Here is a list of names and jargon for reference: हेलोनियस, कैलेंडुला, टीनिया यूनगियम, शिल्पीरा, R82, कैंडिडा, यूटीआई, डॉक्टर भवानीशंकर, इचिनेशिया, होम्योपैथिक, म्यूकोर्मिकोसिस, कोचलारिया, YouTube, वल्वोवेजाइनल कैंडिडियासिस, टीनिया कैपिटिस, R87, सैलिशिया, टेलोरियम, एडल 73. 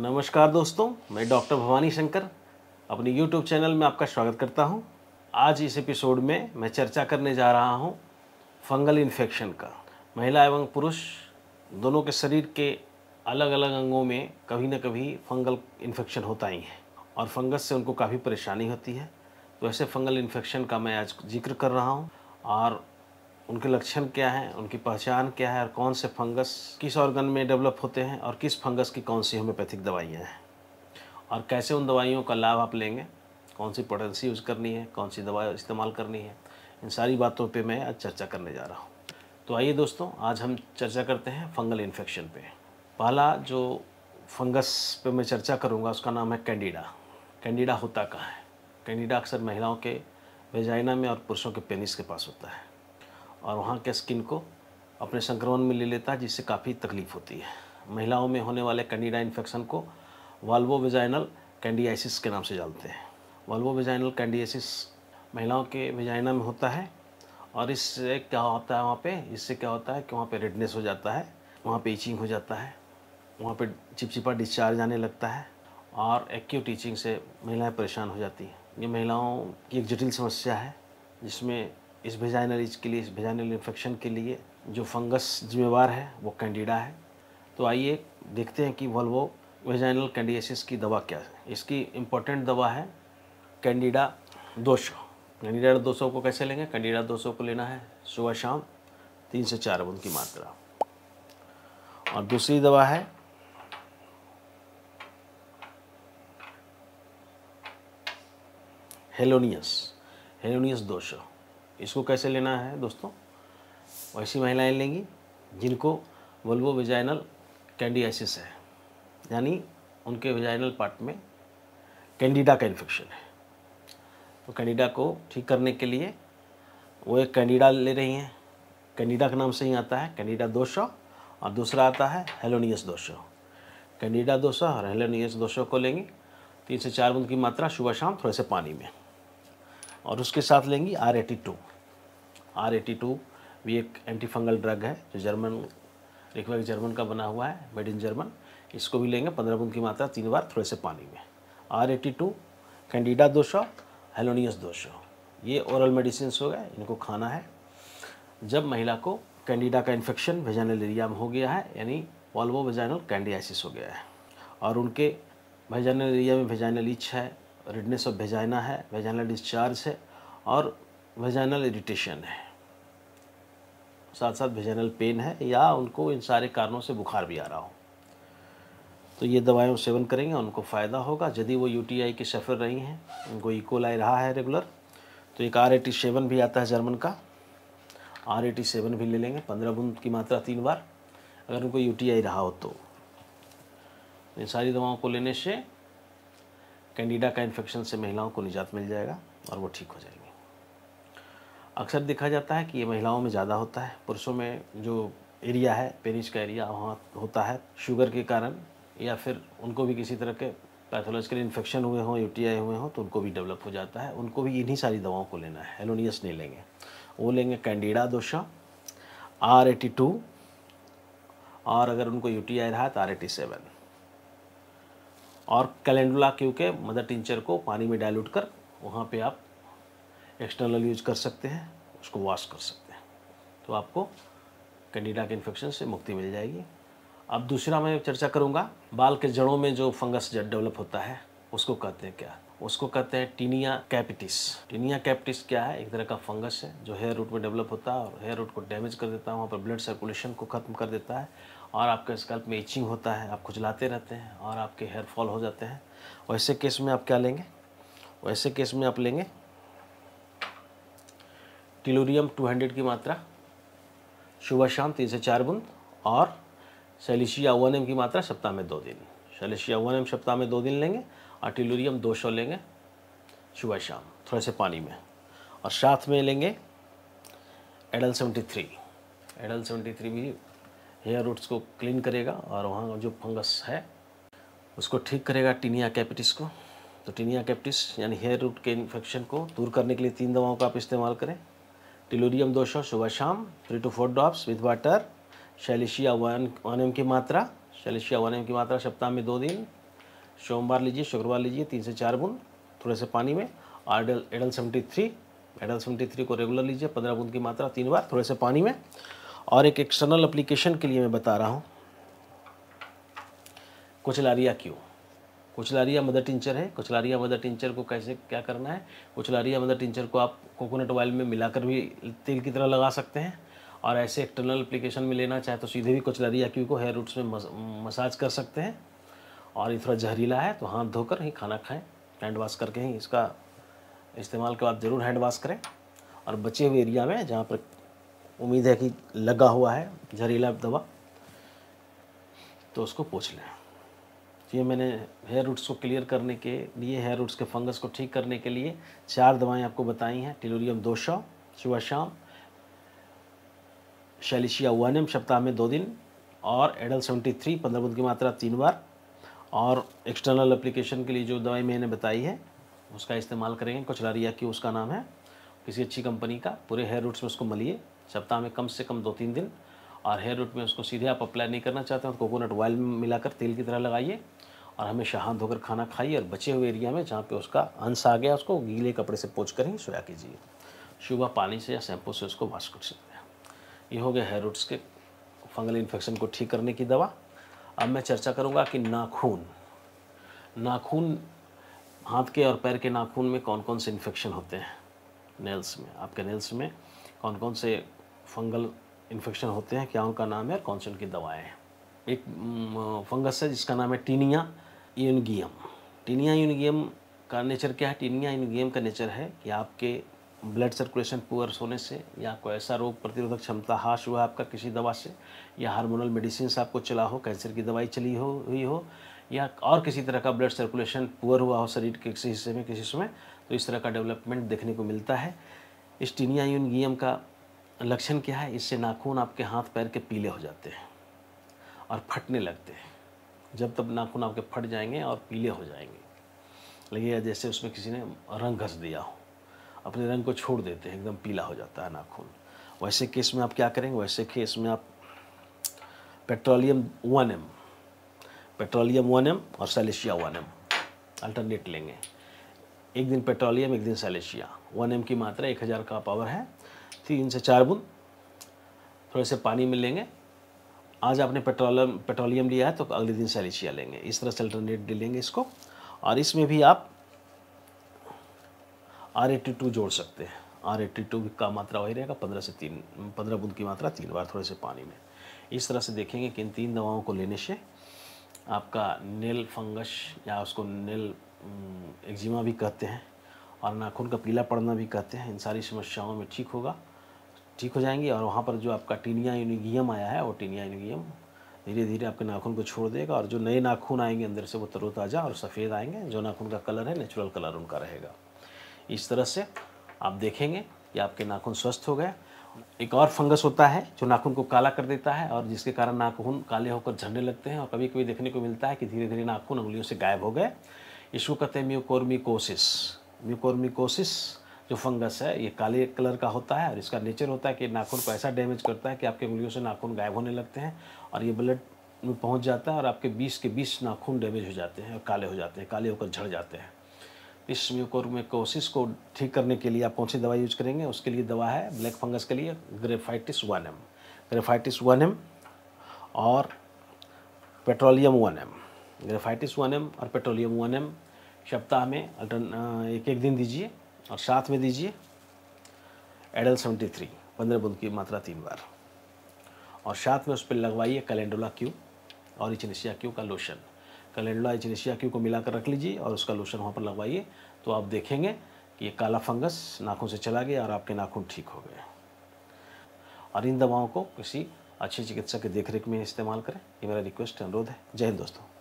नमस्कार दोस्तों, मैं डॉक्टर भवानीशंकर अपने YouTube चैनल में आपका स्वागत करता हूं। आज इस एपिसोड में मैं चर्चा करने जा रहा हूं फंगल इन्फेक्शन का। महिला एवं पुरुष दोनों के शरीर के अलग अलग अंगों में कभी न कभी फंगल इन्फेक्शन होता ही है और फंगस से उनको काफ़ी परेशानी होती है। तो ऐसे फंगल इन्फेक्शन का मैं आज जिक्र कर रहा हूँ और उनके लक्षण क्या हैं, उनकी पहचान क्या है और कौन से फंगस किस ऑर्गन में डेवलप होते हैं और किस फंगस की कौन सी होम्योपैथिक दवाइयाँ हैं और कैसे उन दवाइयों का लाभ आप लेंगे, कौन सी पोटेंसी यूज़ करनी है, कौन सी दवा इस्तेमाल करनी है, इन सारी बातों पे मैं आज चर्चा करने जा रहा हूँ। तो आइए दोस्तों, आज हम चर्चा करते हैं फंगल इन्फेक्शन पर। पहला जो फंगस पर मैं चर्चा करूँगा उसका नाम है कैंडिडा। कैंडिडा होता कहाँ है? कैंडिडा अक्सर महिलाओं के वेजाइना में और पुरुषों के पेनिस के पास होता है और वहाँ के स्किन को अपने संक्रमण में ले लेता है, जिससे काफ़ी तकलीफ होती है। महिलाओं में होने वाले कैंडिडा इन्फेक्शन को वल्वोवेजाइनल कैंडिडियासिस के नाम से जानते हैं। वल्वोवेजाइनल कैंडिडियासिस महिलाओं के वेजाइना में होता है और इससे क्या होता है कि वहाँ पे रेडनेस हो जाता है, वहाँ पे ईचिंग हो जाता है, वहाँ पर चिपचिपा डिस्चार्ज आने लगता है और एक्यूट ईचिंग से महिलाएँ परेशान हो जाती हैं। ये महिलाओं की एक जटिल समस्या है जिसमें इस वेजाइनल इन्फेक्शन के लिए जो फंगस जिम्मेवार है वो कैंडिडा है। तो आइए देखते हैं कि वल्वोवेजाइनल कैंडिडियासिस की दवा क्या है। इसकी इम्पोर्टेंट दवा है कैंडिडा 200। कैंडिडा 200 को कैसे लेंगे? कैंडिडा 200 को लेना है सुबह शाम 3 से 4 बूंद की मात्रा। और दूसरी दवा है हेलोनियस 200। इसको कैसे लेना है दोस्तों? वैसी महिलाएं लेंगी जिनको वल्वोवेजाइनल कैंडिडियासिस है, यानी उनके वेजाइनल पार्ट में कैंडिडा का इन्फेक्शन है। तो कैंडिडा को ठीक करने के लिए वो एक कैंडिडा ले रही हैं। कैंडिडा के नाम से ही आता है कैंडिडा 200 और दूसरा आता है हेलोनियस 200। कैंडिडा 200 और हेलोनियस 200 को लेंगी 3 से 4 बूंद की मात्रा सुबह शाम थोड़े से पानी में। और उसके साथ लेंगी R82। R82 भी एक एंटी फंगल ड्रग है जो जर्मन का बना हुआ है, मेड इन जर्मन। इसको भी लेंगे 15 बूंद की मात्रा 3 बार थोड़े से पानी में। R82, कैंडिडा 200, हेलोनियस 200, ये ओरल मेडिसिन हो गए। इनको खाना है जब महिला को कैंडिडा का इन्फेक्शन वेजाइनल एरिया में हो गया है, यानी वल्वोवेजाइनल कैंडिडियासिस हो गया है और उनके वेजाइनल एरिया में वेजाइनल ईच है, रेडनेस ऑफ वेजाइना है, वेजाइनल डिस्चार्ज है और वेजाइनल इरिटेशन है, साथ साथ वेजाइनल पेन है या उनको इन सारे कारणों से बुखार भी आ रहा हो। तो ये दवाएं सेवन करेंगे, उनको फ़ायदा होगा। यदि वो यूटीआई के सफ़र रही हैं, उनको इकोलाई रहा है रेगुलर, तो एक R87 भी आता है जर्मन का, R87 भी ले लेंगे 15 बूंद की मात्रा 3 बार अगर उनको यूटीआई रहा हो तो। इन सारी दवाओं को लेने से कैंडिडा का इन्फेक्शन से महिलाओं को निजात मिल जाएगा और वो ठीक हो जाएंगी। अक्सर देखा जाता है कि ये महिलाओं में ज़्यादा होता है, पुरुषों में जो एरिया है पेनिस का एरिया वहाँ होता है शुगर के कारण, या फिर उनको भी किसी तरह के पैथोलॉजिकल इन्फेक्शन हुए हों, यूटीआई हुए हों तो उनको भी डेवलप हो जाता है। उनको भी इन्हीं सारी दवाओं को लेना है, हेलोनियस नहीं लेंगे। वो लेंगे कैंडिडा 200, R82 और अगर उनको यूटीआई रहा तो R87 और कैलेंडुला, क्योंकि मदर टिंचर को पानी में डाइल्यूट कर वहाँ पे आप एक्सटर्नल यूज कर सकते हैं, उसको वॉश कर सकते हैं, तो आपको कैंडिडा के इन्फेक्शन से मुक्ति मिल जाएगी। अब दूसरा मैं चर्चा करूँगा, बाल के जड़ों में जो फंगस डेवलप होता है उसको कहते हैं क्या? उसको कहते हैं टीनिया कैपिटिस। टीनिया कैपिटिस क्या है? एक तरह का फंगस है जो हेयर रूट में डेवलप होता है और हेयर रूट को डैमेज कर देता है, वहाँ पर ब्लड सर्कुलेशन को ख़त्म कर देता है और आपके स्कल्प में इचिंग होता है, आप खुजलाते रहते हैं और आपके हेयर फॉल हो जाते हैं। वैसे केस में आप क्या लेंगे? वैसे केस में आप लेंगे टेलोरियम 200 की मात्रा सुबह शाम 3 से 4 बूंद और सेलिशिया 1 ml की मात्रा सप्ताह में 2 दिन। सेलिशिया 1 ml सप्ताह में 2 दिन लेंगे और टेलोरियम 200 लेंगे सुबह शाम थोड़े से पानी में। और साथ में लेंगे एडल 73। एडल 73 भी हेयर रूट्स को क्लीन करेगा और वहाँ जो फंगस है उसको ठीक करेगा, टीनिया कैपिटिस को। तो टीनिया कैपिटिस यानी हेयर रूट के इन्फेक्शन को दूर करने के लिए 3 दवाओं का आप इस्तेमाल करें। टेलोरियम 200 सुबह शाम 3 to 4 ड्रॉप्स विद वाटर। सेलिशिया 1 ml की मात्रा सप्ताह में 2 दिन सोमवार लीजिए, शुक्रवार लीजिए 3 से 4 बूंद थोड़े से पानी में। आडल एडल 73 को रेगुलर लीजिए, 15 बूंद की मात्रा 3 बार थोड़े से पानी में। और एक एक्सटर्नल एप्लीकेशन के लिए मैं बता रहा हूँ कोचलारिया क्यों। कोचलारिया मदर टिंचर है, कोचलारिया मदर टिंचर को कैसे क्या करना है। कोचलारिया मदर टिंचर को आप कोकोनट ऑयल में मिलाकर भी तेल की तरह लगा सकते हैं, और ऐसे एक्सटर्नल एप्लीकेशन में लेना चाहे तो सीधे भी कोचलारिया क्यू को हेयर रूट्स में मसाज कर सकते हैं। और ये थोड़ा जहरीला है तो हाथ धोकर ही खाना खाएं, हैंड वाश करके ही इसका इस्तेमाल के बाद ज़रूर हैंड वाश करें। और बचे हुए एरिया में जहाँ पर उम्मीद है कि लगा हुआ है जहरीला दवा तो उसको पोंछ लें। ये मैंने हेयर रूट्स को क्लियर करने के लिए, हेयर रूट्स के फंगस को ठीक करने के लिए 4 दवाएं आपको बताई हैं। टेलोरियम 200 सुबह शाम, शैलिशिया 1 सप्ताह में 2 दिन, और एडल 73 15 बूंद की मात्रा 3 बार। और एक्सटर्नल एप्लीकेशन के लिए जो दवाई मैंने बताई है उसका इस्तेमाल करेंगे। कोचलारिया की उसका नाम है, किसी अच्छी कंपनी का। पूरे हेयर रूट्स में उसको मलिए सप्ताह में कम से कम 2-3 दिन। और हेयर रूट में उसको सीधे आप अप्लाई नहीं करना चाहते हैं तो कोकोनट ऑयल में मिलाकर तेल की तरह लगाइए, और हमेशा हाथ धोकर खाना खाइए। और बचे हुए एरिया में जहाँ पे उसका अंश आ गया उसको गीले कपड़े से पोंछ कर ही सोया कीजिए। सुबह पानी से या शैम्पू से उसको वॉश कर सकते हैं। ये हो गया हेयर रूट्स के फंगल इन्फेक्शन को ठीक करने की दवा। अब मैं चर्चा करूँगा कि नाखून, हाथ के और पैर के नाखून में कौन कौन से इन्फेक्शन होते हैं। नेल्स में, आपके नेल्स में कौन कौन से फंगल इन्फेक्शन होते हैं, क्या उनका नाम है और कौन सी उनकी दवाएं हैं। एक फंगस है जिसका नाम है टीनिया यूनगियम। टीनिया यूनगियम का नेचर क्या है? टीनिया यूनगियम का नेचर है कि आपके ब्लड सर्कुलेशन पुअर्स होने से, या कोई ऐसा रोग प्रतिरोधक क्षमता हाश हुआ आपका किसी दवा से, या हार्मोनल मेडिसिन आपको चला हो, कैंसर की दवाई चली हो हुई हो, या और किसी तरह का ब्लड सर्कुलेशन पुअर हुआ हो शरीर के किसी हिस्से में तो इस तरह का डेवलपमेंट देखने को मिलता है। इस टीनिया यूनगियम का लक्षण क्या है? इससे नाखून आपके हाथ पैर के पीले हो जाते हैं और फटने लगते हैं। जब तब नाखून आपके फट जाएंगे और पीले हो जाएंगे, लगेगा जैसे उसमें किसी ने रंग घस दिया हो, अपने रंग को छोड़ देते हैं, एकदम पीला हो जाता है नाखून। वैसे केस में आप क्या करेंगे? वैसे केस में आप पेट्रोलियम 1 और सैलिशिया 1 अल्टरनेट लेंगे। एक दिन पेट्रोलियम, एक दिन सैलिशिया। 1 की मात्रा 1000 का पावर है, 3 से 4 बूंद थोड़े से पानी में लेंगे। आज आपने पेट्रोलियम लिया है तो अगले दिन सैलिशिया लेंगे। इस तरह से अल्टरनेट दे लेंगे इसको। और इसमें भी आप R82 जोड़ सकते हैं। R82 का मात्रा वही रहेगा, 15 बूंद की मात्रा 3 बार थोड़े से पानी में। इस तरह से देखेंगे कि इन 3 दवाओं को लेने से आपका नेल फंगस, या उसको नेल एक्जिमा भी कहते हैं, और नाखून का पीला पड़ना भी कहते हैं, इन सारी समस्याओं में ठीक हो जाएंगी। और वहाँ पर जो आपका टीनिया यूनगियम आया है वो टीनिया यूनगियम धीरे धीरे आपके नाखून को छोड़ देगा, और जो नए नाखून आएंगे अंदर से वो तरोताज़ा और सफ़ेद आएंगे। जो नाखून का कलर है नेचुरल कलर उनका रहेगा। इस तरह से आप देखेंगे कि आपके नाखून स्वस्थ हो गए। एक और फंगस होता है जो नाखून को काला कर देता है, और जिसके कारण नाखून काले होकर झड़ने लगते हैं, और कभी कभी देखने को मिलता है कि धीरे धीरे नाखून उंगलियों से गायब हो गए। इसको कहते हैं म्यूकोर्मिकोसिस। म्यूकोर्मिकोसिस जो फंगस है ये काले कलर का होता है, और इसका नेचर होता है कि नाखून को ऐसा डैमेज करता है कि आपके उंगलियों से नाखून गायब होने लगते हैं, और ये ब्लड में पहुंच जाता है, और आपके 20 के 20 नाखून डैमेज हो जाते हैं और काले हो जाते हैं, काले होकर झड़ जाते हैं। इस म्यूकोर्मिकोसिस को ठीक करने के लिए आप कौन सी दवा यूज करेंगे? उसके लिए दवा है ब्लैक फंगस के लिए ग्रेफाइटिस 1 और पेट्रोलियम 1 सप्ताह में एक दिन दीजिए, और साथ में दीजिए एडल 73 15 बूंद की मात्रा 3 बार, और साथ में उस पर लगवाइए कैलेंडुला क्यू और इचिनेशिया क्यू का लोशन। कैलेंडुला इचिनेशिया क्यू को मिलाकर रख लीजिए और उसका लोशन वहाँ पर लगवाइए, तो आप देखेंगे कि ये काला फंगस नाखून से चला गया और आपके नाखून ठीक हो गए। और इन दवाओं को किसी अच्छे चिकित्सक की देखरेख में इस्तेमाल करें, ये मेरा रिक्वेस्ट अनुरोध है। जय हिंद दोस्तों।